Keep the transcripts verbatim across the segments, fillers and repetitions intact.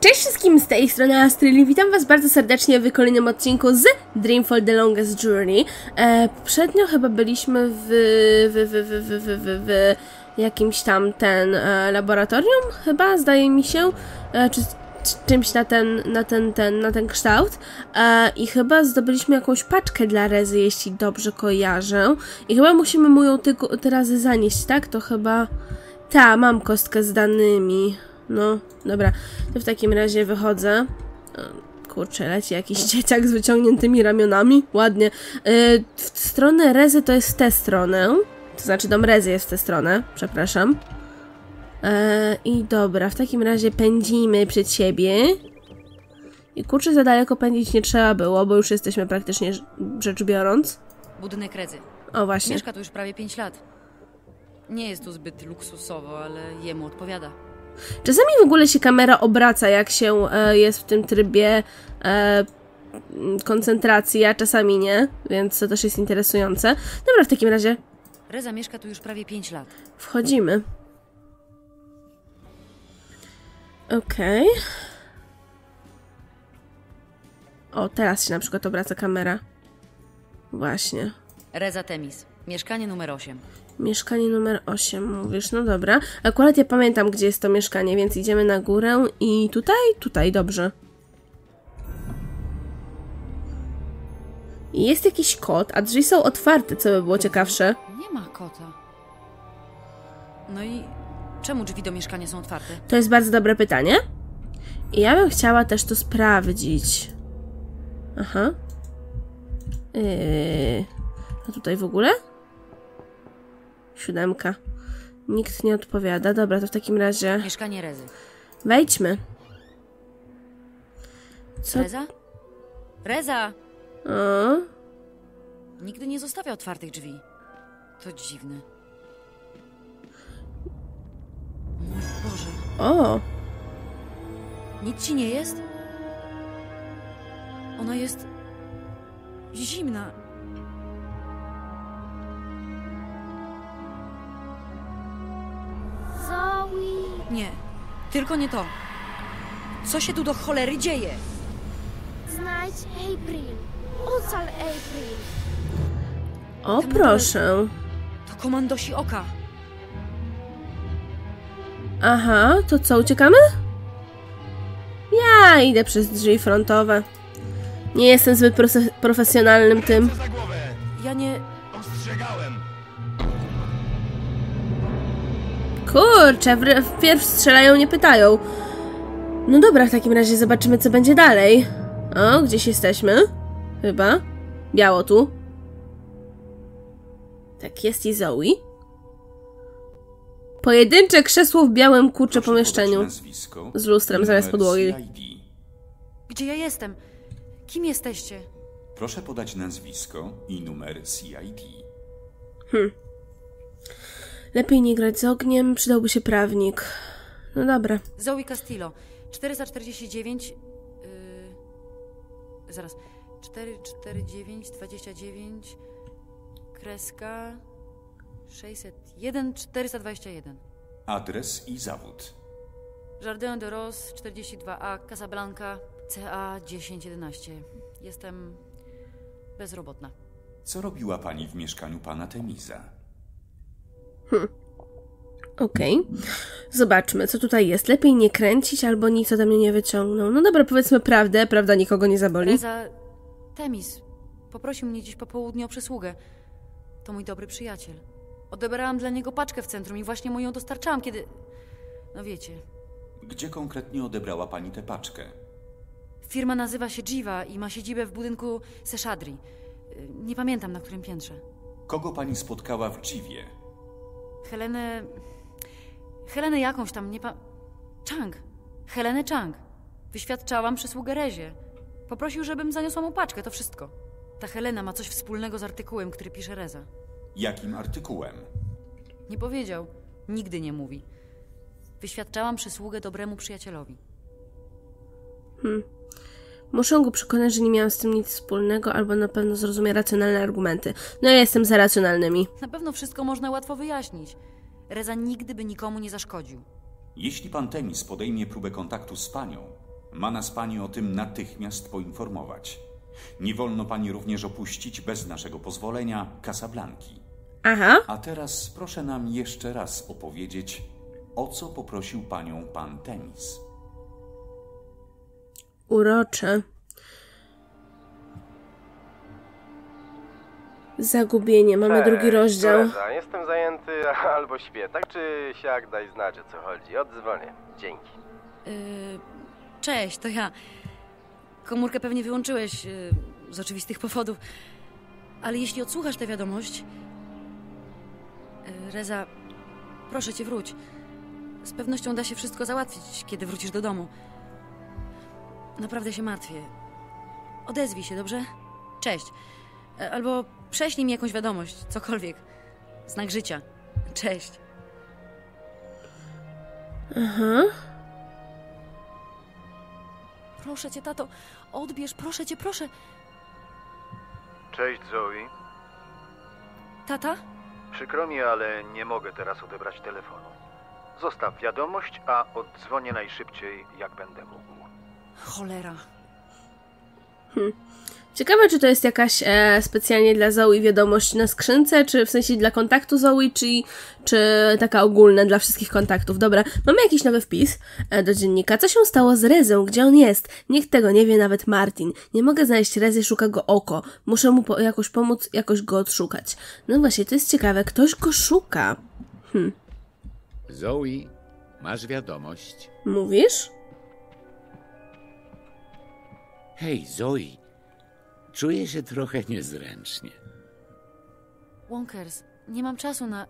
Cześć wszystkim, z tej strony Astrali, witam was bardzo serdecznie w kolejnym odcinku z Dreamfall: The Longest Journey. E, poprzednio chyba byliśmy w, w, w, w, w, w, w jakimś tam ten e, laboratorium, chyba, zdaje mi się, e, czy, czy czymś na ten, na ten, ten, na ten kształt. E, I chyba zdobyliśmy jakąś paczkę dla Rezy, jeśli dobrze kojarzę. I chyba musimy mu ją tylko teraz zanieść, tak? To chyba... Ta, mam kostkę z danymi. No, dobra, to w takim razie wychodzę. Kurczę, leci jakiś dzieciak z wyciągniętymi ramionami. Ładnie. Yy, w stronę Rezy to jest w tę stronę. To znaczy dom Rezy jest w tę stronę, przepraszam. Yy, I dobra, w takim razie pędzimy przed siebie. I kurczę, za daleko pędzić nie trzeba było, bo już jesteśmy praktycznie rzecz biorąc. Budynek Rezy. O, właśnie. Mieszka tu już prawie pięć lat. Nie jest tu zbyt luksusowo, ale jemu odpowiada. Czasami w ogóle się kamera obraca, jak się e, jest w tym trybie e, koncentracji, a czasami nie, więc to też jest interesujące. Dobra, w takim razie... Reza mieszka tu już prawie pięć lat. Wchodzimy. Okej. Okay. O, teraz się na przykład obraca kamera. Właśnie. Reza Temiz. Mieszkanie numer osiem. Mieszkanie numer osiem, mówisz, no dobra. Akurat ja pamiętam, gdzie jest to mieszkanie, więc idziemy na górę i tutaj, tutaj, dobrze. Jest jakiś kot, a drzwi są otwarte, co by było ciekawsze. Nie ma kota. No i czemu drzwi do mieszkania są otwarte? To jest bardzo dobre pytanie. I ja bym chciała też to sprawdzić. Aha. Yy... A tutaj w ogóle? Siódemka. Nikt nie odpowiada. Dobra, to w takim razie... Mieszkanie Rezy. Wejdźmy. Co? Reza? Reza! O? Nigdy nie zostawia otwartych drzwi. To dziwne. Mój Boże. O! Nic ci nie jest? Ona jest... zimna. Nie, tylko nie to. Co się tu do cholery dzieje? Znajdź April. Ocal April. O, Tam proszę. To komandosi oka. Aha, to co, uciekamy? Ja idę przez drzwi frontowe. Nie jestem zbyt profesjonalnym tym. Co za głowę? Ja nie... Ostrzegałem. Kurczę, wpierw strzelają, nie pytają. No dobra, w takim razie zobaczymy, co będzie dalej. O, gdzieś jesteśmy. Chyba. Biało tu. Tak, jest i Zoe. Pojedyncze krzesło w białym, kurcze pomieszczeniu. Z lustrem zamiast podłogi. Gdzie ja jestem? Kim jesteście? Proszę podać nazwisko i numer C I D. Hm. Lepiej nie grać z ogniem, przydałby się prawnik. No dobra. Zoe Castillo, czterysta czterdzieści dziewięć... Yy, zaraz. czterysta czterdzieści dziewięć, dwadzieścia dziewięć... Kreska... sześćset jeden, czterysta dwadzieścia jeden. Adres i zawód. Jardin de Rose, czterdzieści dwa A, Casablanca, C A dziesięć jedenaście. Jestem... bezrobotna. Co robiła pani w mieszkaniu pana Temiza? Hmm. Okej. Okay. Zobaczmy, co tutaj jest. Lepiej nie kręcić, albo nic ode mnie nie wyciągną. No dobra, powiedzmy prawdę. Prawda nikogo nie zaboli. Reza Temiz poprosił mnie dziś po południu o przysługę. To mój dobry przyjaciel. Odebrałam dla niego paczkę w centrum i właśnie mu ją dostarczałam, kiedy... No wiecie. Gdzie konkretnie odebrała pani tę paczkę? Firma nazywa się Dziwa i ma siedzibę w budynku Seszadri. Nie pamiętam, na którym piętrze. Kogo pani spotkała w Dziwie? Helenę... Helenę jakąś tam, nie pa... Chang. Helenę Chang. Wyświadczałam przysługę Rezie. Poprosił, żebym zaniosła mu paczkę, to wszystko. Ta Helena ma coś wspólnego z artykułem, który pisze Reza. Jakim artykułem? Nie powiedział. Nigdy nie mówi. Wyświadczałam przysługę dobremu przyjacielowi. Hmm. Muszę go przekonać, że nie miałam z tym nic wspólnego, albo na pewno zrozumie racjonalne argumenty. No ja jestem za racjonalnymi. Na pewno wszystko można łatwo wyjaśnić. Reza nigdy by nikomu nie zaszkodził. Jeśli pan Temiz podejmie próbę kontaktu z panią, Ma nas pani o tym natychmiast poinformować. Nie wolno pani również opuścić bez naszego pozwolenia Casablanki. Aha. A teraz proszę nam jeszcze raz opowiedzieć, o co poprosił panią pan Temiz. Urocze. Zagubienie. Mamy Cześć, drugi rozdział. Koledza, jestem zajęty albo śpię. Tak czy siak, daj znać, o co chodzi. Odzwonię. Dzięki. Yy, cześć, to ja. Komórkę pewnie wyłączyłeś yy, z oczywistych powodów. Ale jeśli odsłuchasz tę wiadomość... Yy, Reza, proszę cię, wróć. Z pewnością da się wszystko załatwić, kiedy wrócisz do domu. Naprawdę się martwię. Odezwij się, dobrze? Cześć. Albo prześlij mi jakąś wiadomość, cokolwiek. Znak życia. Cześć. Aha. Proszę cię, tato, odbierz, proszę cię, proszę. Cześć, Zoe. Tata? Przykro mi, ale nie mogę teraz odebrać telefonu. Zostaw wiadomość, a oddzwonię najszybciej, jak będę mógł. Cholera. Hm. Ciekawe, czy to jest jakaś e, specjalnie dla Zoe wiadomość na skrzynce, czy w sensie dla kontaktu Zoe, czy, czy taka ogólna dla wszystkich kontaktów. Dobra, mamy jakiś nowy wpis e, do dziennika. Co się stało z Rezą? Gdzie on jest? Nikt tego nie wie, nawet Martin. Nie mogę znaleźć Rezy, szuka go oko. Muszę mu po, jakoś pomóc, jakoś go odszukać. No właśnie, to jest ciekawe. Ktoś go szuka. Hm. Zoe, masz wiadomość. Mówisz? Hej, Zoe. Czuję się trochę niezręcznie. Wonkers, nie mam czasu na...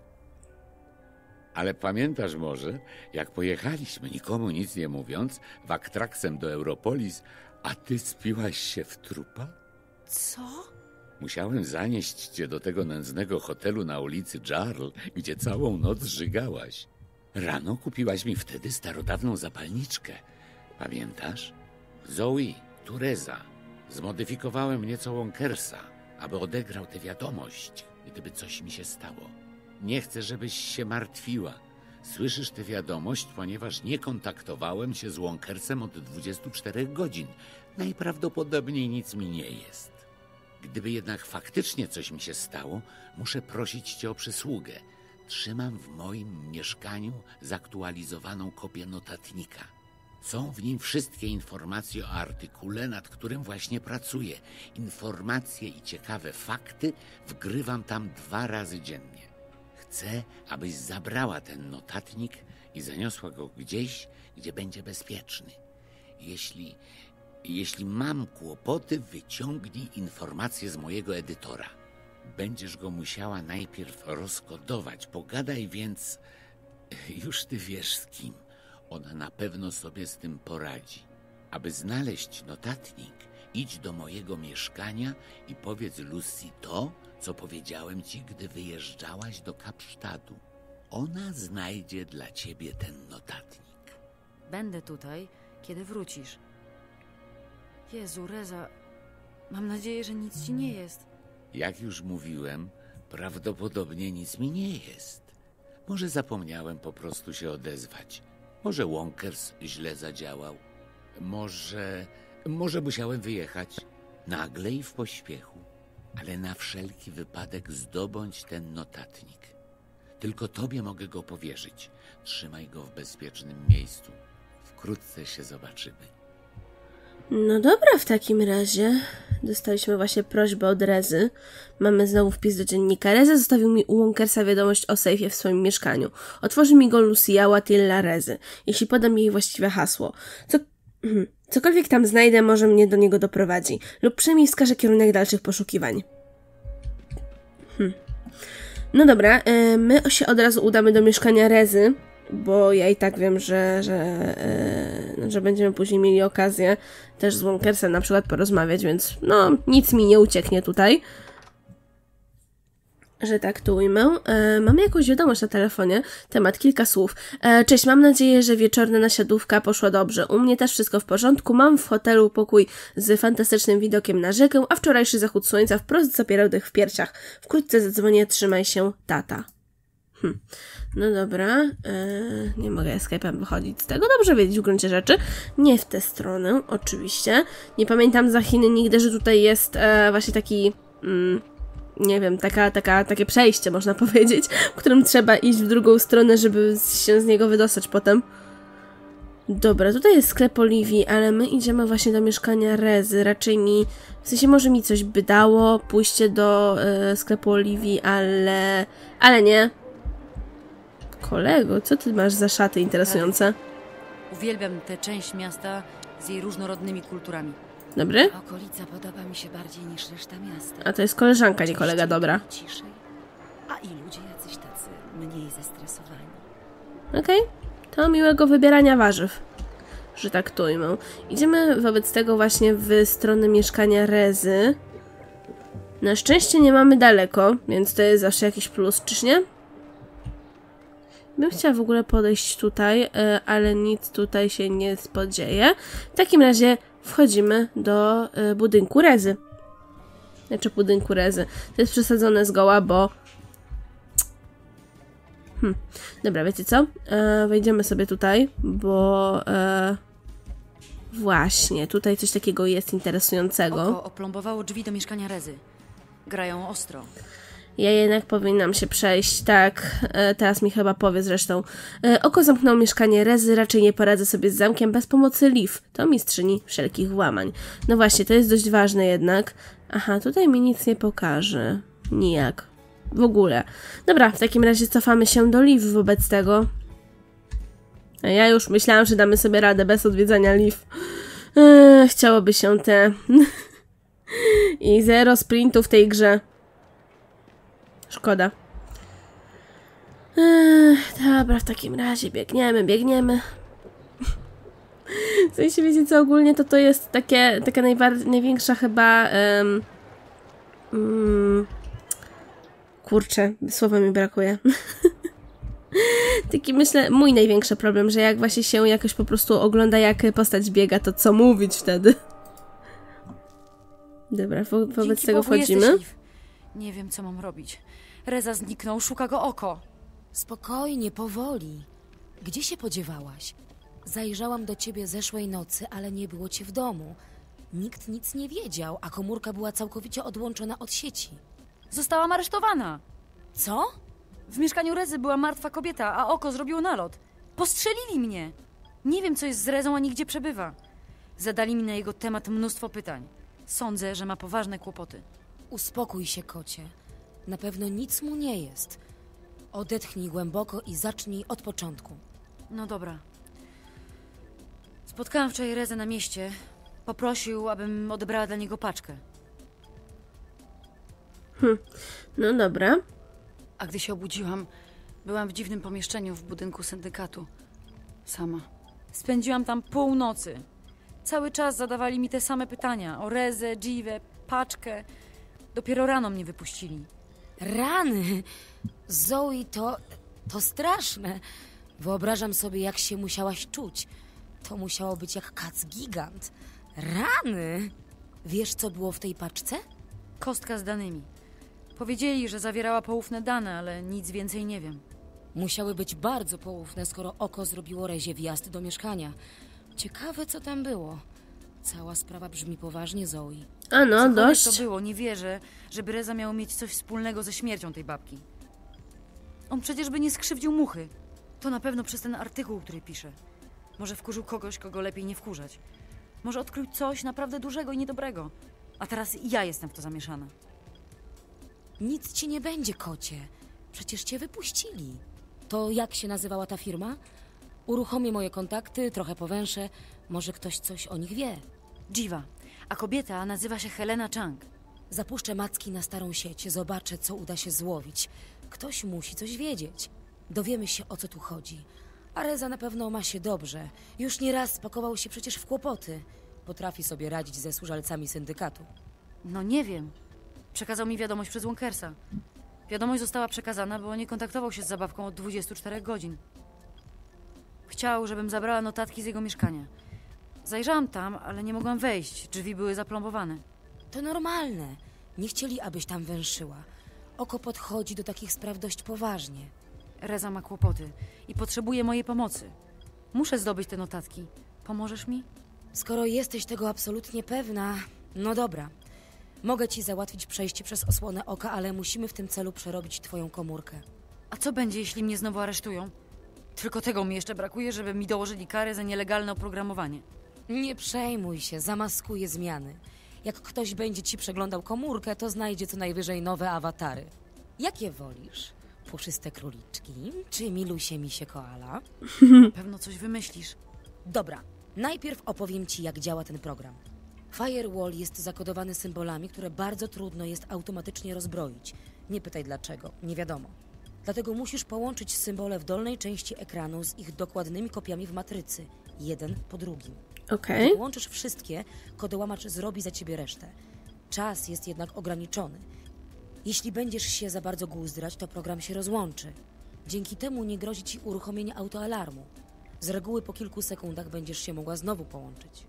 Ale pamiętasz może, jak pojechaliśmy, nikomu nic nie mówiąc, waktraksem do Europolis, a ty spiłaś się w trupa? Co? Musiałem zanieść cię do tego nędznego hotelu na ulicy Jarl, gdzie całą noc żygałaś. Rano kupiłaś mi wtedy starodawną zapalniczkę. Pamiętasz? Zoe, tu Reza. Zmodyfikowałem nieco Wonkersa, aby odegrał tę wiadomość, gdyby coś mi się stało. Nie chcę, żebyś się martwiła. Słyszysz tę wiadomość, ponieważ nie kontaktowałem się z Wonkersem od dwudziestu czterech godzin. Najprawdopodobniej nic mi nie jest. Gdyby jednak faktycznie coś mi się stało, muszę prosić cię o przysługę. Trzymam w moim mieszkaniu zaktualizowaną kopię notatnika. Są w nim wszystkie informacje o artykule, nad którym właśnie pracuję. Informacje i ciekawe fakty wgrywam tam dwa razy dziennie. Chcę, abyś zabrała ten notatnik i zaniosła go gdzieś, gdzie będzie bezpieczny. Jeśli, jeśli mam kłopoty, wyciągnij informacje z mojego edytora. Będziesz go musiała najpierw rozkodować. Pogadaj więc, już ty wiesz z kim. Ona na pewno sobie z tym poradzi. Aby znaleźć notatnik, idź do mojego mieszkania i powiedz Lucy to, co powiedziałem ci, gdy wyjeżdżałaś do Kapsztadu. Ona znajdzie dla ciebie ten notatnik. Będę tutaj, kiedy wrócisz. Jezu, Reza, mam nadzieję, że nic ci nie jest. Jak już mówiłem, prawdopodobnie nic mi nie jest. Może zapomniałem po prostu się odezwać. Może Wonkers źle zadziałał. Może... może musiałem wyjechać. Nagle i w pośpiechu. Ale na wszelki wypadek zdobądź ten notatnik. Tylko tobie mogę go powierzyć. Trzymaj go w bezpiecznym miejscu. Wkrótce się zobaczymy. No dobra, w takim razie. Dostaliśmy właśnie prośbę od Rezy. Mamy znowu wpis do dziennika. Reza zostawił mi u Wonkersa wiadomość o sejfie w swoim mieszkaniu. Otworzy mi go Lucia Wattila Rezy, jeśli podam jej właściwe hasło. Co... Cokolwiek tam znajdę, może mnie do niego doprowadzi. Lub przynajmniej wskaże kierunek dalszych poszukiwań. Hm. No dobra, my się od razu udamy do mieszkania Rezy. Bo ja i tak wiem, że, że, yy, że będziemy później mieli okazję też z Wonkersem na przykład porozmawiać, więc no nic mi nie ucieknie tutaj. Że tak to ujmę. E, mamy jakąś wiadomość na telefonie. Temat kilka słów. E, cześć, mam nadzieję, że wieczorna nasiadówka poszła dobrze. U mnie też wszystko w porządku. Mam w hotelu pokój z fantastycznym widokiem na rzekę, a wczorajszy zachód słońca wprost zapierał dech w piersiach. Wkrótce zadzwonię, trzymaj się, tata. Hm. No dobra, yy, nie mogę Skype'em wychodzić z tego. Dobrze wiedzieć w gruncie rzeczy. Nie w tę stronę, oczywiście. Nie pamiętam za Chiny nigdy, że tutaj jest e, właśnie taki... Mm, nie wiem, taka, taka, takie przejście, można powiedzieć, w którym trzeba iść w drugą stronę, żeby się z niego wydostać potem. Dobra, tutaj jest sklep Oliwii, ale my idziemy właśnie do mieszkania Rezy. Raczej mi... W sensie może mi coś by dało pójście do y, sklepu Oliwii, ale... Ale nie. Kolego, co ty masz za szaty interesujące? Uwielbiam tę część miasta z jej różnorodnymi kulturami. Dobry? Okolica podoba mi się bardziej niż reszta miasta. A to jest koleżanka, nie kolega, dobra. Ciszej, a i ludzie jacyś tacy mniej zestresowani. Okej. Okay. To miłego wybierania warzyw, że tak to ujmę. Idziemy wobec tego właśnie w stronę mieszkania Rezy. Na szczęście nie mamy daleko, więc to jest zawsze jakiś plus, czyż nie? Bym chciała w ogóle podejść tutaj, ale nic tutaj się nie spodzieje. W takim razie wchodzimy do budynku Rezy. Znaczy budynku Rezy. To jest przesadzone zgoła, bo... Hm. Dobra, wiecie co? E, wejdziemy sobie tutaj, bo... E, właśnie, tutaj coś takiego jest interesującego. Oko oplombowało drzwi do mieszkania Rezy. Grają ostro. Ja jednak powinnam się przejść, tak. E, teraz mi chyba powie zresztą. E, oko zamknął mieszkanie Rezy, raczej nie poradzę sobie z zamkiem bez pomocy Liv. To mistrzyni wszelkich włamań. No właśnie, to jest dość ważne jednak. Aha, tutaj mi nic nie pokaże. Nijak. W ogóle. Dobra, w takim razie cofamy się do Liv wobec tego. A ja już myślałam, że damy sobie radę bez odwiedzania Liv. Eee, chciałoby się te... I zero sprintu w tej grze. Szkoda. Eee, dobra, w takim razie biegniemy, biegniemy. W sensie, wiecie co, ogólnie to to jest takie, taka największa chyba... Um, um, Kurczę, słowa mi brakuje. Taki, myślę, mój największy problem, że jak właśnie się jakoś po prostu ogląda, jak postać biega, to co mówić wtedy? Dobra, wo wobec Dzięki tego Bogu wchodzimy. Jesteś, nie wiem, co mam robić. Reza zniknął, szuka go oko. Spokojnie, powoli. Gdzie się podziewałaś? Zajrzałam do ciebie zeszłej nocy, ale nie było cię w domu. Nikt nic nie wiedział, a komórka była całkowicie odłączona od sieci. Zostałam aresztowana. Co? W mieszkaniu Rezy była martwa kobieta, a oko zrobiło nalot. Postrzelili mnie. Nie wiem, co jest z Rezą, ani gdzie przebywa. Zadali mi na jego temat mnóstwo pytań. Sądzę, że ma poważne kłopoty. Uspokój się, kocie. Na pewno nic mu nie jest. Odetchnij głęboko i zacznij od początku. No dobra. Spotkałam wczoraj Rezę na mieście. Poprosił, abym odebrała dla niego paczkę. Hm, no dobra. A gdy się obudziłam, byłam w dziwnym pomieszczeniu w budynku syndykatu. Sama. Spędziłam tam pół nocy. Cały czas zadawali mi te same pytania. O Rezę, Dziwę, paczkę. Dopiero rano mnie wypuścili. Rany! Zoe, to... to straszne. Wyobrażam sobie, jak się musiałaś czuć. To musiało być jak kac gigant. Rany! Wiesz, co było w tej paczce? Kostka z danymi. Powiedzieli, że zawierała poufne dane, ale nic więcej nie wiem. Musiały być bardzo poufne, skoro oko zrobiło Rezie wjazd do mieszkania. Ciekawe, co tam było. Cała sprawa brzmi poważnie, Zoe. A no, dość. Co to było? Nie wierzę, żeby Reza miał mieć coś wspólnego ze śmiercią tej babki. On przecież by nie skrzywdził muchy. To na pewno przez ten artykuł, który pisze. Może wkurzył kogoś, kogo lepiej nie wkurzać. Może odkrył coś naprawdę dużego i niedobrego. A teraz ja jestem w to zamieszana. Nic ci nie będzie, kocie. Przecież cię wypuścili. To jak się nazywała ta firma? Uruchomię moje kontakty, trochę powęszę. Może ktoś coś o nich wie. Dziwa. A kobieta nazywa się Helena Chang. Zapuszczę macki na starą sieć. Zobaczę, co uda się złowić. Ktoś musi coś wiedzieć. Dowiemy się, o co tu chodzi. A Reza na pewno ma się dobrze. Już nieraz spakował się przecież w kłopoty. Potrafi sobie radzić ze służalcami syndykatu. No nie wiem. Przekazał mi wiadomość przez Wonkersa. Wiadomość została przekazana, bo nie kontaktował się z zabawką od dwudziestu czterech godzin. Chciał, żebym zabrała notatki z jego mieszkania. Zajrzałam tam, ale nie mogłam wejść. Drzwi były zaplombowane. To normalne. Nie chcieli, abyś tam węszyła. Oko podchodzi do takich spraw dość poważnie. Reza ma kłopoty i potrzebuje mojej pomocy. Muszę zdobyć te notatki. Pomożesz mi? Skoro jesteś tego absolutnie pewna, no dobra. Mogę ci załatwić przejście przez osłonę oka, ale musimy w tym celu przerobić twoją komórkę. A co będzie, jeśli mnie znowu aresztują? Tylko tego mi jeszcze brakuje, żeby mi dołożyli karę za nielegalne oprogramowanie. Nie przejmuj się, zamaskuję zmiany. Jak ktoś będzie ci przeglądał komórkę, to znajdzie co najwyżej nowe awatary. Jakie wolisz? Puszyste króliczki, czy milusie mi się koala? Na pewno coś wymyślisz. Dobra, najpierw opowiem ci, jak działa ten program. Firewall jest zakodowany symbolami, które bardzo trudno jest automatycznie rozbroić. Nie pytaj dlaczego, nie wiadomo. Dlatego musisz połączyć symbole w dolnej części ekranu z ich dokładnymi kopiami w matrycy, jeden po drugim. Okay. Kiedy łączysz wszystkie, kodołamacz zrobi za ciebie resztę. Czas jest jednak ograniczony. Jeśli będziesz się za bardzo guzdrać, to program się rozłączy. Dzięki temu nie grozi ci uruchomienie autoalarmu. Z reguły po kilku sekundach będziesz się mogła znowu połączyć.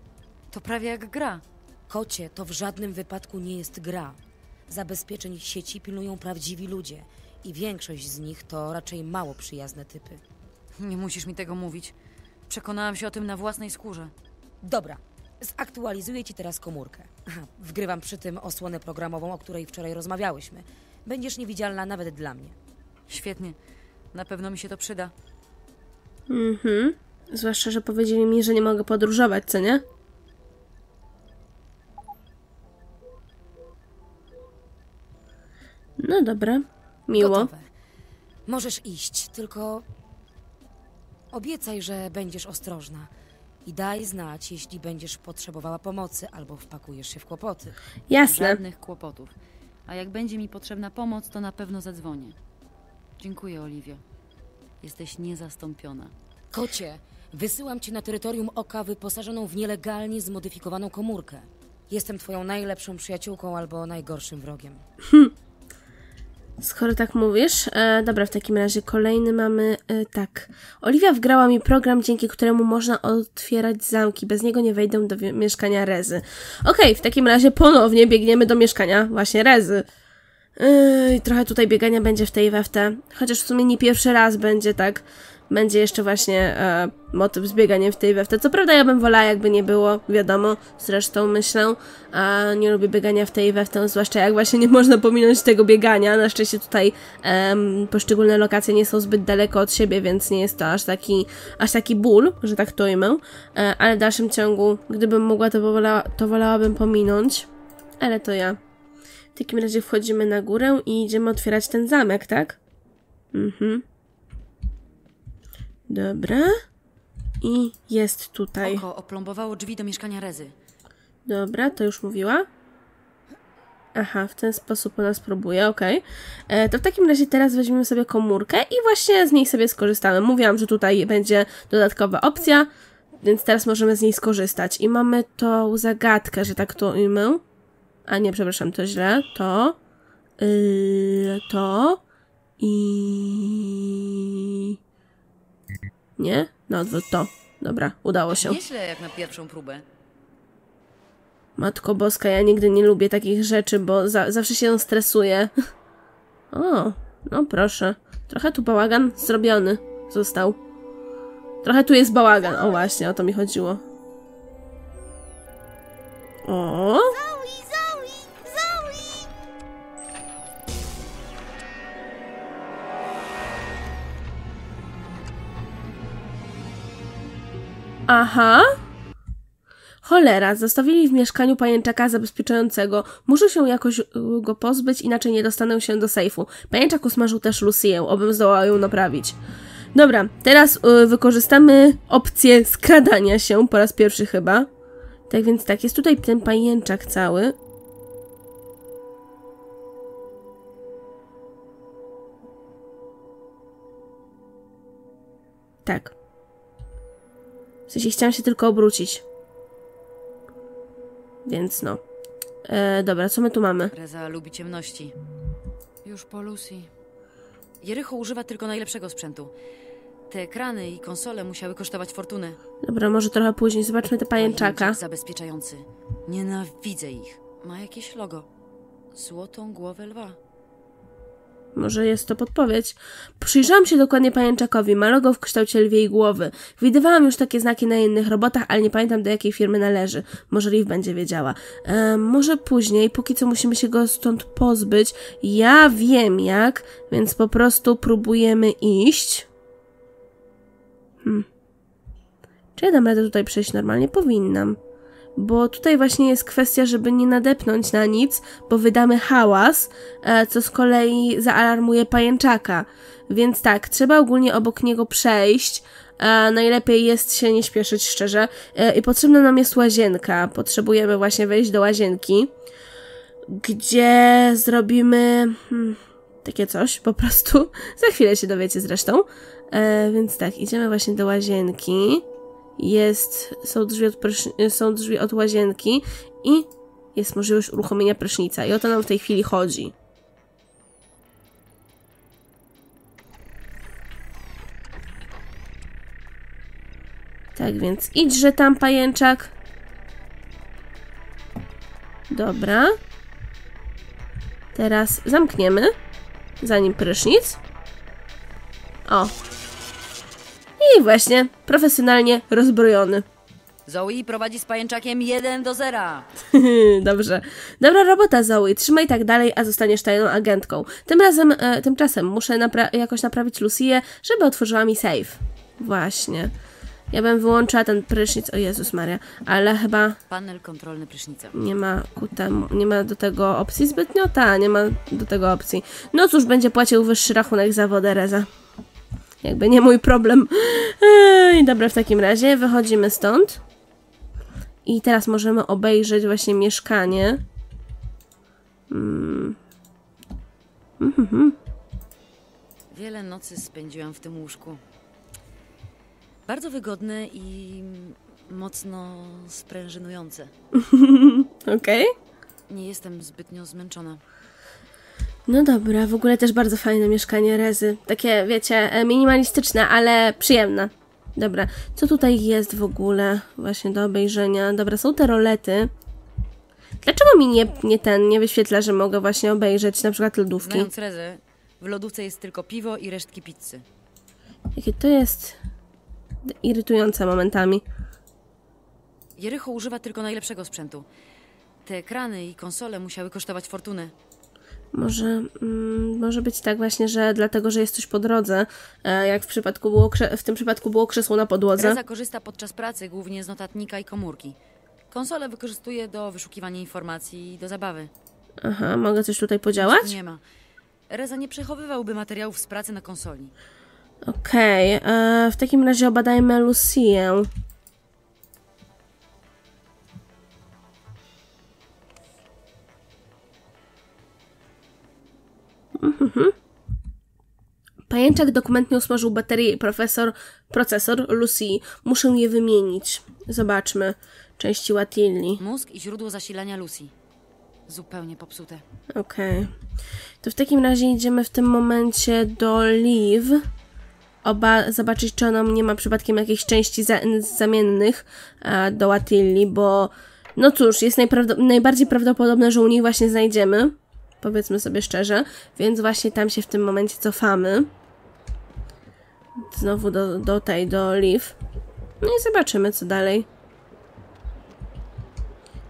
To prawie jak gra. Kocie, to w żadnym wypadku nie jest gra. Zabezpieczeń sieci pilnują prawdziwi ludzie i większość z nich to raczej mało przyjazne typy. Nie musisz mi tego mówić. Przekonałam się o tym na własnej skórze. Dobra, zaktualizuję ci teraz komórkę. Aha, wgrywam przy tym osłonę programową, o której wczoraj rozmawiałyśmy. Będziesz niewidzialna nawet dla mnie. Świetnie. Na pewno mi się to przyda. Mhm. Zwłaszcza, że powiedzieli mi, że nie mogę podróżować, co nie? No dobra. Miło. Gotowe. Możesz iść, tylko obiecaj, że będziesz ostrożna. I daj znać, jeśli będziesz potrzebowała pomocy albo wpakujesz się w kłopoty. Jasne. Żadnych kłopotów. A jak będzie mi potrzebna pomoc, to na pewno zadzwonię. Dziękuję, Olivia. Jesteś niezastąpiona. Kocie, wysyłam cię na terytorium oka wyposażoną w nielegalnie zmodyfikowaną komórkę. Jestem twoją najlepszą przyjaciółką albo najgorszym wrogiem. Hm. Skoro tak mówisz, e, dobra, w takim razie kolejny mamy, e, tak. Olivia wgrała mi program, dzięki któremu można otwierać zamki. Bez niego nie wejdę do mieszkania Rezy. Okej, okay, w takim razie ponownie biegniemy do mieszkania właśnie Rezy. Yy, trochę tutaj biegania będzie w tej we w te. Chociaż w sumie nie pierwszy raz będzie, tak. Będzie jeszcze właśnie e, motyw z bieganiem w tej we w te. Co prawda ja bym wolała, jakby nie było, wiadomo, zresztą myślę, a nie lubię biegania w tej we w te, zwłaszcza jak właśnie nie można pominąć tego biegania. Na szczęście tutaj e, poszczególne lokacje nie są zbyt daleko od siebie, więc nie jest to aż taki, aż taki ból, że tak to imę, e, ale w dalszym ciągu, gdybym mogła, to, wola, to wolałabym pominąć, ale to ja. W takim razie wchodzimy na górę i idziemy otwierać ten zamek, tak? Mhm. Dobra. I jest tutaj. Oko oplombowało drzwi do mieszkania Rezy. Dobra, to już mówiła. Aha, w ten sposób ona spróbuje, okej. Okay. To w takim razie teraz weźmiemy sobie komórkę i właśnie z niej sobie skorzystamy. Mówiłam, że tutaj będzie dodatkowa opcja, więc teraz możemy z niej skorzystać. I mamy tą zagadkę, że tak to imię. A nie, przepraszam, to źle. To. Yy, to. I. Nie? No, to. Dobra, udało się. Nieźle jak na pierwszą próbę. Matko Boska, ja nigdy nie lubię takich rzeczy, bo za zawsze się stresuję. O, no proszę. Trochę tu bałagan zrobiony został. Trochę tu jest bałagan. O, właśnie, o to mi chodziło. O. Aha. Cholera, zostawili w mieszkaniu pajęczaka zabezpieczającego. Muszę się jakoś go pozbyć, inaczej nie dostanę się do sejfu. Pajęczak usmażył też Lucię, obym zdołała ją naprawić. Dobra, teraz y, wykorzystamy opcję skradania się po raz pierwszy chyba. Tak więc tak, jest tutaj ten pajęczak cały. Tak. W sensie chciałam się tylko obrócić. Więc no. E, dobra, co my tu mamy? Reza lubi ciemności. Już po Lucy. Jerycho używa tylko najlepszego sprzętu. Te ekrany i konsole musiały kosztować fortunę. Dobra, może trochę później. Zobaczmy te pajęczaka. Pajęczak zabezpieczający. Nienawidzę ich. Ma jakieś logo. Złotą głowę lwa. Może jest to podpowiedź. Przyjrzałam się dokładnie pajęczakowi. Ma logo w kształcie lwiej głowy. Widywałam już takie znaki na innych robotach, ale nie pamiętam, do jakiej firmy należy. Może Liv będzie wiedziała. E, może później. Póki co musimy się go stąd pozbyć. Ja wiem jak, więc po prostu próbujemy iść. Hmm. Czy ja dam radę tutaj przejść normalnie? Powinnam. Bo tutaj właśnie jest kwestia, żeby nie nadepnąć na nic, bo wydamy hałas, co z kolei zaalarmuje pajęczaka. Więc tak, trzeba ogólnie obok niego przejść. Najlepiej jest się nie śpieszyć, szczerze. I potrzebna nam jest łazienka. Potrzebujemy właśnie wejść do łazienki, gdzie zrobimy hmm, takie coś po prostu. Za chwilę się dowiecie zresztą. Więc tak, idziemy właśnie do łazienki. Jest, są drzwi od są drzwi od łazienki i jest możliwość uruchomienia prysznica. I o to nam w tej chwili chodzi. Tak więc idźże tam, pajęczak. Dobra. Teraz zamkniemy za nim prysznic. O. I właśnie, profesjonalnie rozbrojony. Zoe prowadzi z pajęczakiem jeden do zera. Dobrze. Dobra robota, Zoe. Trzymaj tak dalej, a zostaniesz tajną agentką. Tym razem, e, tymczasem muszę napra jakoś naprawić Lucię, żeby otworzyła mi safe. Właśnie. Ja bym wyłączyła ten prysznic. O Jezus Maria. Ale chyba... Panel kontrolny prysznica. Nie ma ku temu, nie ma do tego opcji zbytnio? Ta, nie ma do tego opcji. No cóż, będzie płacił wyższy rachunek za wodę Reza. Jakby nie mój problem. Ej, dobra, w takim razie wychodzimy stąd. I teraz możemy obejrzeć właśnie mieszkanie. Mm. Mm-hmm. Wiele nocy spędziłam w tym łóżku. Bardzo wygodne i mocno sprężynujące. Okej. Okay. Nie jestem zbytnio zmęczona. No dobra, w ogóle też bardzo fajne mieszkanie Rezy. Takie, wiecie, minimalistyczne, ale przyjemne. Dobra, co tutaj jest w ogóle właśnie do obejrzenia? Dobra, są te rolety. Dlaczego mi nie, nie ten, nie wyświetla, że mogę właśnie obejrzeć na przykład lodówki? Znając Rezę, w lodówce jest tylko piwo i resztki pizzy. Jakie to jest irytujące momentami. Jerycho używa tylko najlepszego sprzętu. Te ekrany i konsole musiały kosztować fortunę. Może, mm, może być tak właśnie, że dlatego, że jest coś po drodze, e, jak w, przypadku było w tym przypadku było krzesło na podłodze. Reza korzysta podczas pracy głównie z notatnika i komórki. Konsolę wykorzystuje do wyszukiwania informacji i do zabawy. Aha, mogę coś tutaj podziałać? Nic tu nie ma. Reza nie przechowywałby materiałów z pracy na konsoli. Okej, okay, w takim razie obadajmy Lucię. Mhm. Pajęczak dokumentnie usmażył baterię i profesor, procesor Lucy. Muszę je wymienić. Zobaczmy. Części Wattili. Mózg i źródło zasilania Lucy. Zupełnie popsute. Okej. Okay. To w takim razie idziemy w tym momencie do Liv. Oba zobaczyć, czy ona nie ma przypadkiem jakichś części za, zamiennych a, do Wattili, bo no cóż, jest najbardziej prawdopodobne, że u nich właśnie znajdziemy. Powiedzmy sobie szczerze, więc właśnie tam się w tym momencie cofamy. Znowu do, do tej, do Liv. No i zobaczymy, co dalej.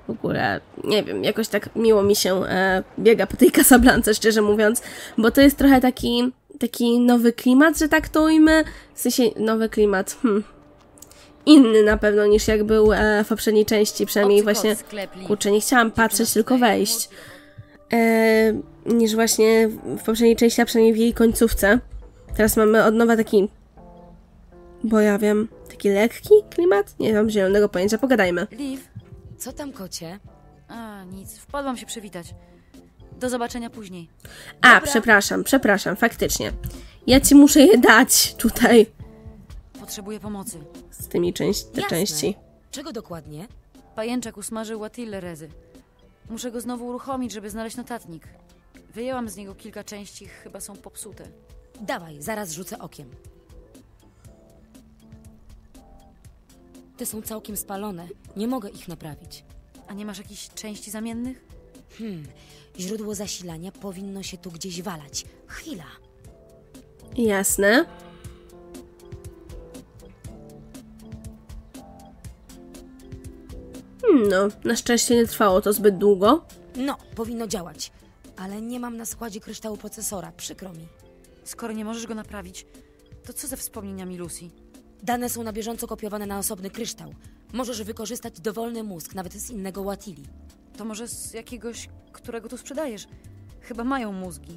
W ogóle, nie wiem, jakoś tak miło mi się e, biega po tej Casablance, szczerze mówiąc, bo to jest trochę taki, taki nowy klimat, że tak to ujmę. W sensie, nowy klimat, hmm. Inny na pewno niż jak był e, w poprzedniej części, przynajmniej właśnie... Kurczę, nie chciałam patrzeć, tylko wejść. E, niż właśnie w poprzedniej części, a przynajmniej w jej końcówce. Teraz mamy od nowa taki, bo ja wiem, taki lekki klimat? Nie mam zielonego pojęcia, pogadajmy. Liv, co tam, kocie? A, nic, wpadłam się przywitać. Do zobaczenia później. Dobra. A, przepraszam, przepraszam, faktycznie. Ja ci muszę je dać tutaj. Potrzebuję pomocy. Z tymi części, te Jasne. części. Czego dokładnie? Pajęczak usmażył Wattilę Rezy. Muszę go znowu uruchomić, żeby znaleźć notatnik. Wyjęłam z niego kilka części, chyba są popsute. Dawaj, zaraz rzucę okiem. Te są całkiem spalone. Nie mogę ich naprawić. A nie masz jakichś części zamiennych? Hmm, źródło zasilania powinno się tu gdzieś walać. Chwila. Jasne. Hmm, no, na szczęście nie trwało to zbyt długo. No, powinno działać. Ale nie mam na składzie kryształu procesora, przykro mi. Skoro nie możesz go naprawić, to co ze wspomnieniami Lucy? Dane są na bieżąco kopiowane na osobny kryształ. Możesz wykorzystać dowolny mózg, nawet z innego Wattili. To może z jakiegoś, którego tu sprzedajesz? Chyba mają mózgi.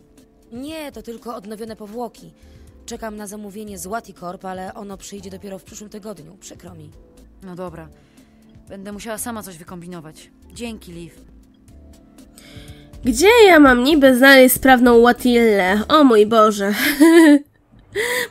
Nie, to tylko odnowione powłoki. Czekam na zamówienie z WatiCorp, ale ono przyjdzie dopiero w przyszłym tygodniu, przykro mi. No dobra, będę musiała sama coś wykombinować. Dzięki, Liv. Gdzie ja mam niby znaleźć sprawną Wattilę? O mój Boże.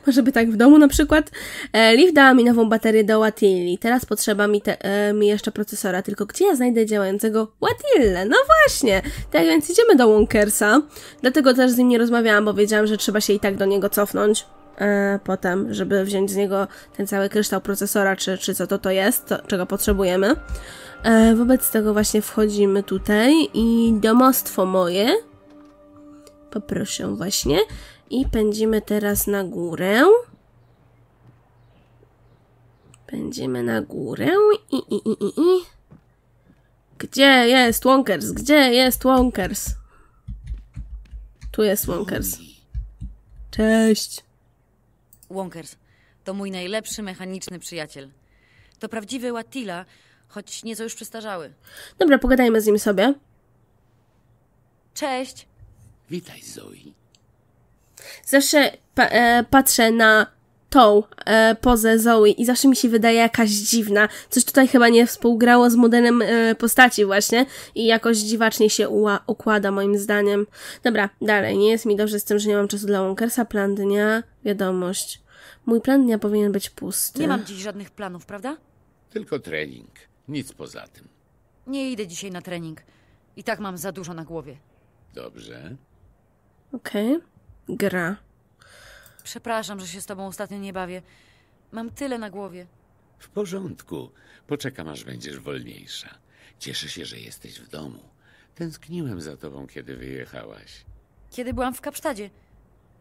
Może by tak w domu na przykład. E, Liv dała mi nową baterię do Wattili. Teraz potrzeba mi, te, e, mi jeszcze procesora. Tylko gdzie ja znajdę działającego Wattilę? No właśnie. Tak więc idziemy do Wonkersa. Dlatego też z nim nie rozmawiałam, bo wiedziałam, że trzeba się i tak do niego cofnąć. E, potem, żeby wziąć z niego ten cały kryształ procesora, czy, czy co to to jest, to, czego potrzebujemy. E, wobec tego właśnie wchodzimy tutaj i domostwo moje. Poproszę właśnie. I pędzimy teraz na górę. Pędzimy na górę i, i, i, i, i. Gdzie jest Wonkers? Gdzie jest Wonkers? Tu jest Wonkers. Cześć. Wonkers to mój najlepszy mechaniczny przyjaciel. To prawdziwy Wattila, choć nieco już przestarzały. Dobra, pogadajmy z nim sobie. Cześć. Witaj, Zoe. Zawsze pa e, patrzę na tą e, pozę Zoe i zawsze mi się wydaje jakaś dziwna. Coś tutaj chyba nie współgrało z modelem e, postaci właśnie i jakoś dziwacznie się układa moim zdaniem. Dobra, dalej. Nie jest mi dobrze z tym, że nie mam czasu dla Wonkersa. Plan dnia, wiadomość. Mój plan dnia powinien być pusty. Nie mam dziś żadnych planów, prawda? Tylko trening. Nic poza tym. Nie idę dzisiaj na trening. I tak mam za dużo na głowie. Dobrze. Okej. Okay. Gra. Przepraszam, że się z tobą ostatnio nie bawię. Mam tyle na głowie. W porządku. Poczekam, aż będziesz wolniejsza. Cieszę się, że jesteś w domu. Tęskniłem za tobą, kiedy wyjechałaś. Kiedy byłam w Kapsztadzie.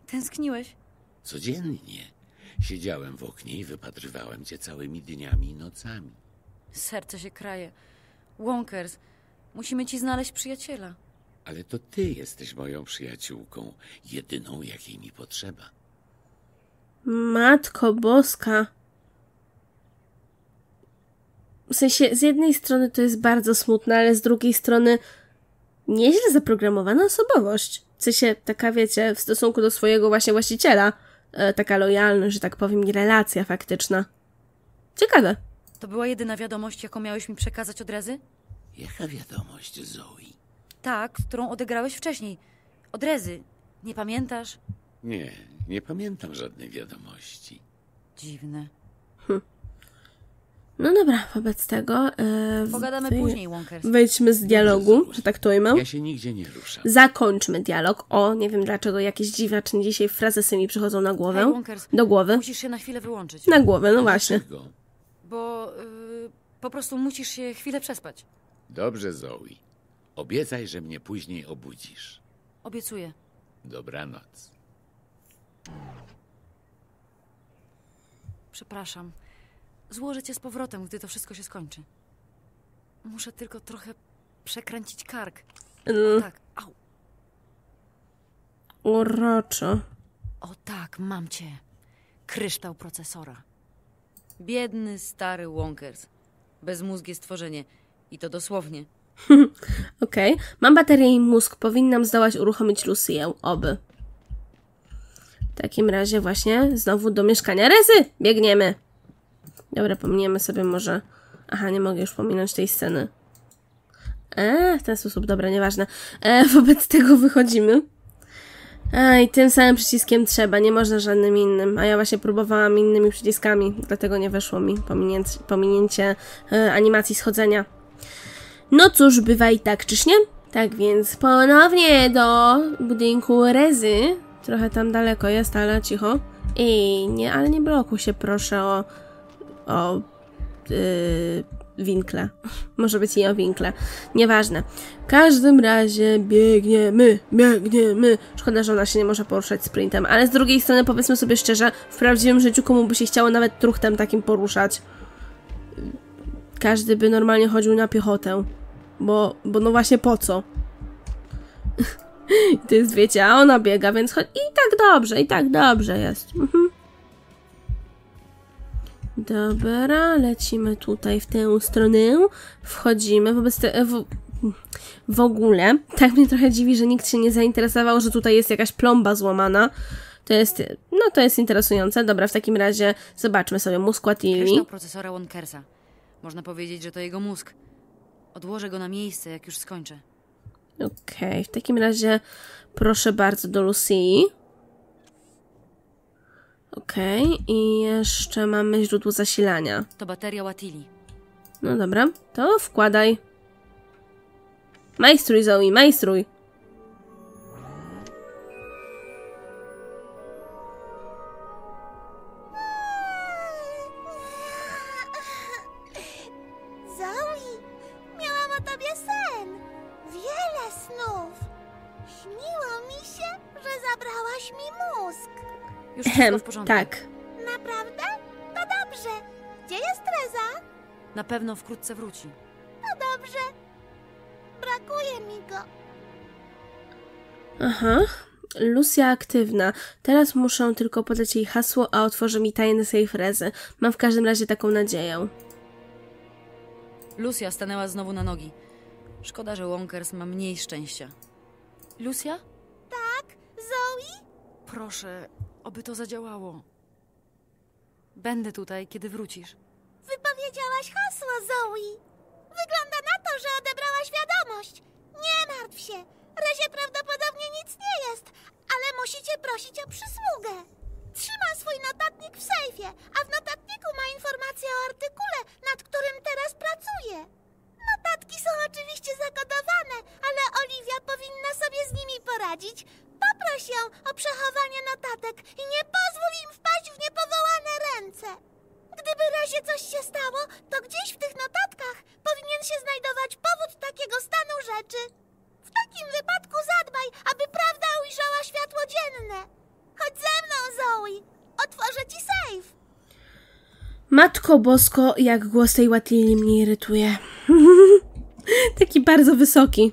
Tęskniłeś? Codziennie. Siedziałem w oknie i wypatrywałem cię całymi dniami i nocami. Serce się kraje. Wonkers, musimy ci znaleźć przyjaciela. Ale to ty jesteś moją przyjaciółką, jedyną, jakiej mi potrzeba. Matko Boska. W sensie, z jednej strony to jest bardzo smutne, ale z drugiej strony nieźle zaprogramowana osobowość. W sensie, taka wiecie, w stosunku do swojego właśnie właściciela. E, taka lojalność, że tak powiem, relacja faktyczna. Ciekawe. To była jedyna wiadomość, jaką miałeś mi przekazać od razu? Jaka wiadomość, Zoe? Tak, którą odegrałeś wcześniej. Od Rezy. Nie pamiętasz? Nie, nie pamiętam żadnej wiadomości. Dziwne. Hm. No dobra, wobec tego... E, Pogadamy wy... później, Wonkers. Wejdźmy z dialogu, że tak to imię. Ja się nigdzie nie ruszam. Zakończmy dialog. O, nie wiem dlaczego jakieś dziwaczne dzisiaj frazesy mi przychodzą na głowę. Hey, Wonkers, do głowy. Musisz się na chwilę wyłączyć. Na głowę, no A właśnie. Dlaczego? Bo y, po prostu musisz się chwilę przespać. Dobrze, Zoe. Obiecaj, że mnie później obudzisz. Obiecuję. Dobranoc. Przepraszam. Złożę cię z powrotem, gdy to wszystko się skończy. Muszę tylko trochę przekręcić kark. O tak, au. Uroczo. O tak, mam cię. Kryształ procesora. Biedny, stary Wonkers. Bezmózgie stworzenie. I to dosłownie. Okej. Okay. Mam baterię i mózg. Powinnam zdołać uruchomić Lucyję. Oby. W takim razie właśnie znowu do mieszkania Rezy biegniemy. Dobra, pominiemy sobie może... Aha, nie mogę już pominąć tej sceny. Eee, w ten sposób. Dobra, nieważne. E, wobec tego wychodzimy. E, i tym samym przyciskiem trzeba. Nie można żadnym innym. A ja właśnie próbowałam innymi przyciskami. Dlatego nie weszło mi pominięcie, pominięcie e, animacji schodzenia. No cóż, bywa i tak, czyż nie? Tak więc ponownie do budynku Rezy. Trochę tam daleko jest, ale cicho. Ej, nie, ale nie blokuj się, proszę o... o... Yy, Winkle. Może być i o Winkle. Nieważne. W każdym razie biegniemy, biegniemy. Szkoda, że ona się nie może poruszać sprintem, ale z drugiej strony powiedzmy sobie szczerze, w prawdziwym życiu komu by się chciało nawet truchtem takim poruszać? Każdy by normalnie chodził na piechotę. Bo, bo no właśnie po co? I to jest, wiecie, a ona biega, więc chodzi. I tak dobrze, i tak dobrze jest. Mhm. Dobra, lecimy tutaj w tę stronę, wchodzimy, wobec te, w, w ogóle, tak mnie trochę dziwi, że nikt się nie zainteresował, że tutaj jest jakaś plomba złamana, to jest, no to jest interesujące. Dobra, w takim razie zobaczmy sobie mózg Wattili. Kreślał procesora Wonkersa, można powiedzieć, że to jego mózg, odłożę go na miejsce, jak już skończę. Okej, okay, w takim razie proszę bardzo do Lucii. Okej, okay. I jeszcze mamy źródło zasilania. To bateria Wattili. No dobra, to wkładaj. Majstruj, Zoe, majstruj. Zoe, miałam o tobie sen. Wiele snów. Śniło mi się, że zabrałaś mi mózg. Już wszystko w porządku. Tak. Naprawdę? To dobrze. Gdzie jest Reza? Na pewno wkrótce wróci. To dobrze. Brakuje mi go. Aha. Lucia aktywna. Teraz muszę tylko podać jej hasło, a otworzy mi tajny sejf Rezy. Mam w każdym razie taką nadzieję. Lucia stanęła znowu na nogi. Szkoda, że Wonkers ma mniej szczęścia. Lucia? Tak? Zoe? Proszę... Oby to zadziałało. Będę tutaj, kiedy wrócisz. Wypowiedziałaś hasło, Zoe. Wygląda na to, że odebrałaś wiadomość. Nie martw się. Rezie prawdopodobnie nic nie jest, ale musicie prosić o przysługę. Trzymam swój notatnik w sejfie, a w notatniku ma informację o artykule, nad którym teraz pracuję. Notatki są oczywiście zakodowane, ale Olivia powinna sobie z nimi poradzić. Poproś ją o przechowanie notatek i nie pozwól im wpaść w niepowołane ręce. Gdyby razie coś się stało, to gdzieś w tych notatkach powinien się znajdować powód takiego stanu rzeczy. W takim wypadku zadbaj, aby prawda ujrzała światło dzienne. Chodź ze mną, Zoe. Otworzę ci sejf. Matko Bosko, jak głos tej Wattili mnie irytuje. Taki bardzo wysoki.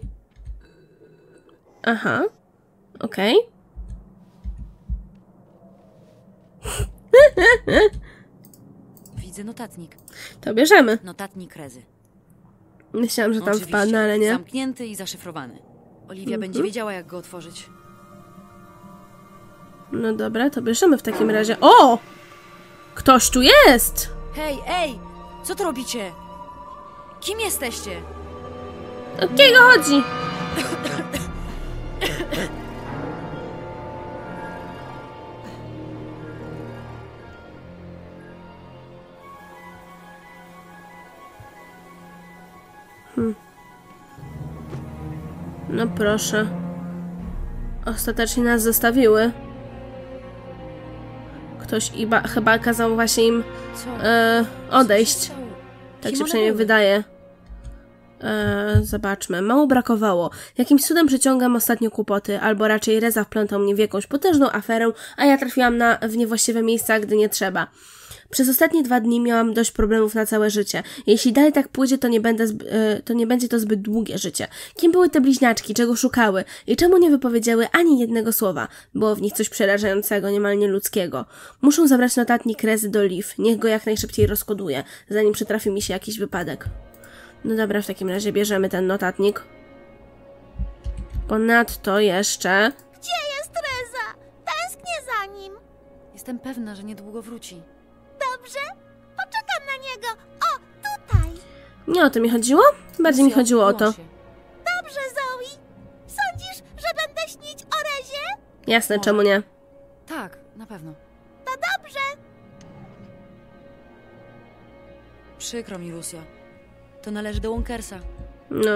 Aha. Okej. Okay. Widzę notatnik. To bierzemy. Notatnik Rezy. Myślałam, że tam oczywiście wpadnę, ale nie. Zamknięty i zaszyfrowany. Olivia mm -hmm. będzie wiedziała, jak go otworzyć. No dobra, to bierzemy w takim razie. O! Ktoś tu jest! Hej, ej! Co to robicie? Kim jesteście? O kiego chodzi? Hmm. No proszę. Ostatecznie nas zostawiły. Ktoś iba, chyba kazał właśnie im e, odejść. Tak się przynajmniej wydaje. E, zobaczmy. Mało brakowało. Jakimś cudem przyciągam ostatnio kłopoty, albo raczej Reza wplątał mnie w jakąś potężną aferę, a ja trafiłam na, w niewłaściwe miejsca, gdy nie trzeba. Przez ostatnie dwa dni miałam dość problemów na całe życie. Jeśli dalej tak pójdzie, to nie, będę to nie będzie to zbyt długie życie. Kim były te bliźniaczki, czego szukały i czemu nie wypowiedziały ani jednego słowa? Było w nich coś przerażającego, niemal nieludzkiego. Muszę zabrać notatnik Rezy do Liv. Niech go jak najszybciej rozkoduje, zanim przytrafi mi się jakiś wypadek. No dobra, w takim razie bierzemy ten notatnik. Ponadto jeszcze... Gdzie jest Reza? Tęsknię za nim. Jestem pewna, że niedługo wróci. Dobrze? Poczekam na niego. O, tutaj. Nie o to mi chodziło? Bardziej mi chodziło o to. Dobrze, Zoe. Sądzisz, że będę śnić o Rezie? Jasne, czemu nie? Tak, na pewno. To dobrze. Przykro mi, Lucia. To należy do Wonkersa. No.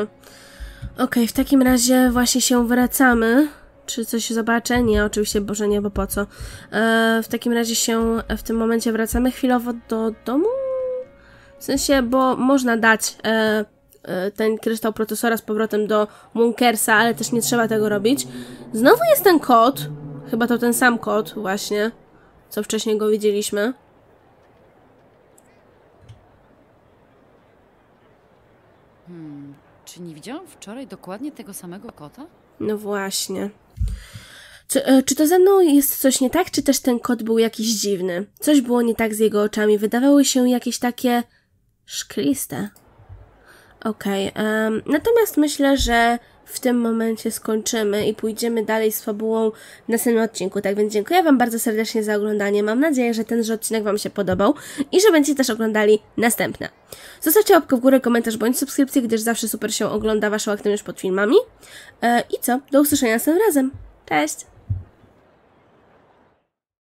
Okej, okay, w takim razie właśnie się wracamy. Czy coś zobaczę? Nie, oczywiście, Boże, nie, bo po co? E, w takim razie się w tym momencie wracamy chwilowo do domu? W sensie, bo można dać e, e, ten kryształ procesora z powrotem do Wonkersa, ale też nie trzeba tego robić. Znowu jest ten kod. Chyba to ten sam kod właśnie, co wcześniej go widzieliśmy. Hmm, czy nie widziałam wczoraj dokładnie tego samego kota? No właśnie. Czy, e, czy to ze mną jest coś nie tak, czy też ten kot był jakiś dziwny? Coś było nie tak z jego oczami. Wydawały się jakieś takie szkliste. Okej. Um, natomiast myślę, że w tym momencie skończymy i pójdziemy dalej z fabułą w następnym odcinku. Tak więc dziękuję Wam bardzo serdecznie za oglądanie. Mam nadzieję, że tenże odcinek Wam się podobał i że będziecie też oglądali następne. Zostawcie łapkę w górę, komentarz bądź subskrypcję, gdyż zawsze super się ogląda Waszą aktywność pod filmami. E, I co? Do usłyszenia następnym razem. Cześć!